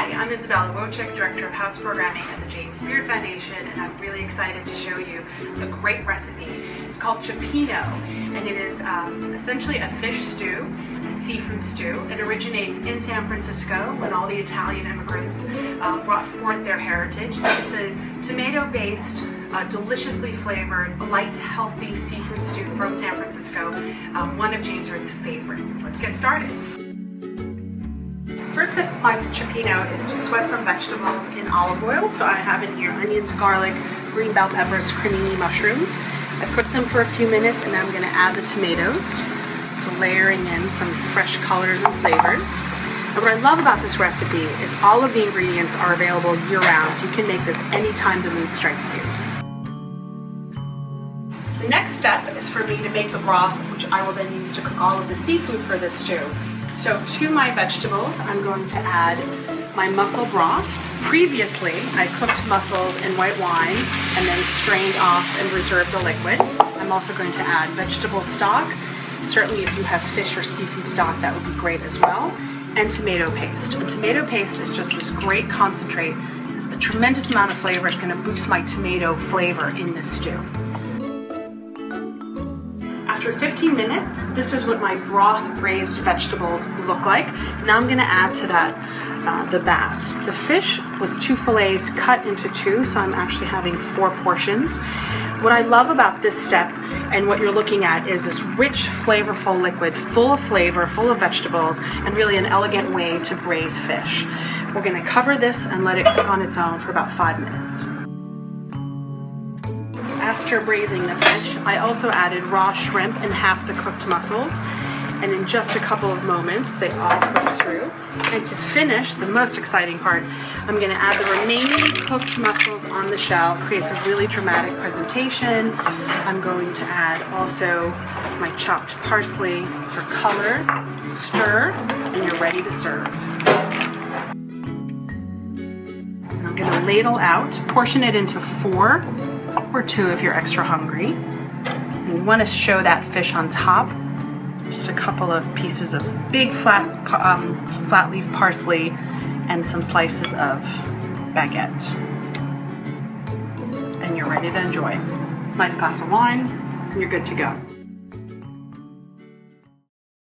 Hi, I'm Isabella Wojcik, Director of House Programming at the James Beard Foundation, and I'm really excited to show you a great recipe. It's called Cioppino, and it is essentially a fish stew, a seafood stew. It originates in San Francisco when all the Italian immigrants brought forth their heritage. So it's a tomato-based, deliciously flavored, light, healthy seafood stew from San Francisco, one of James Beard's favorites. Let's get started. First step on Cioppino is to sweat some vegetables in olive oil. So I have in here onions, garlic, green bell peppers, cremini mushrooms. I've cooked them for a few minutes and I'm going to add the tomatoes. So layering in some fresh colors and flavors. And what I love about this recipe is all of the ingredients are available year round, so you can make this anytime the mood strikes you. The next step is for me to make the broth, which I will then use to cook all of the seafood for this stew. So to my vegetables, I'm going to add my mussel broth. Previously, I cooked mussels in white wine and then strained off and reserved the liquid. I'm also going to add vegetable stock. Certainly if you have fish or seafood stock, that would be great as well. And tomato paste. And tomato paste is just this great concentrate. It's a tremendous amount of flavor. It's going to boost my tomato flavor in this stew. After 15 minutes, this is what my broth braised vegetables look like. Now I'm going to add to that the bass. The fish was 2 fillets cut into 2, so I'm actually having 4 portions. What I love about this step and what you're looking at is this rich, flavorful liquid, full of flavor, full of vegetables, and really an elegant way to braise fish. We're going to cover this and let it cook on its own for about 5 minutes. After braising the fish, I also added raw shrimp and half the cooked mussels, and in just a couple of moments they all cooked through. And to finish, the most exciting part, I'm going to add the remaining cooked mussels on the shell. It creates a really dramatic presentation. I'm going to add also my chopped parsley for color, stir, and you're ready to serve. And I'm going to ladle out, portion it into 4 or 2 if you're extra hungry. And you want to show that fish on top. Just a couple of pieces of big flat leaf parsley and some slices of baguette. And you're ready to enjoy. Nice glass of wine, and you're good to go.